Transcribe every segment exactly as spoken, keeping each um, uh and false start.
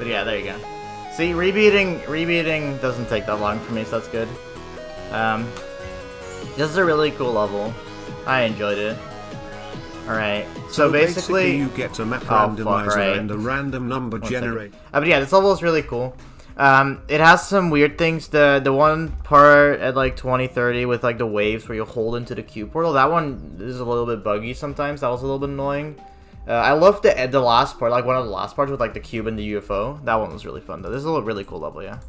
But yeah, there you go. See, rebeating, rebeating doesn't take that long for me, so that's good. Um, this is a really cool level. I enjoyed it. Alright, so, so basically, basically... you get a map oh, randomizer fuck, right. and a random number generator. Uh, but yeah, this level is really cool. Um, it has some weird things. The the one part at like twenty thirty with like the waves where you hold into the Q portal, that one is a little bit buggy sometimes. That was a little bit annoying. Uh, I love the the last part, like one of the last parts with like the cube and the U F O. That one was really fun though. This is a really cool level, yeah.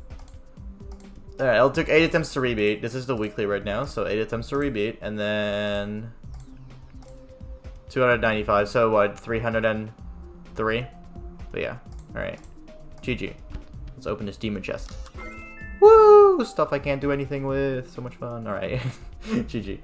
Alright, it took eight attempts to rebeat. This is the weekly right now, so eight attempts to rebeat, and then two hundred ninety-five. So what, three hundred three? But yeah, alright. G G. Let's open this demon chest. Woo! Stuff I can't do anything with. So much fun. Alright. G G.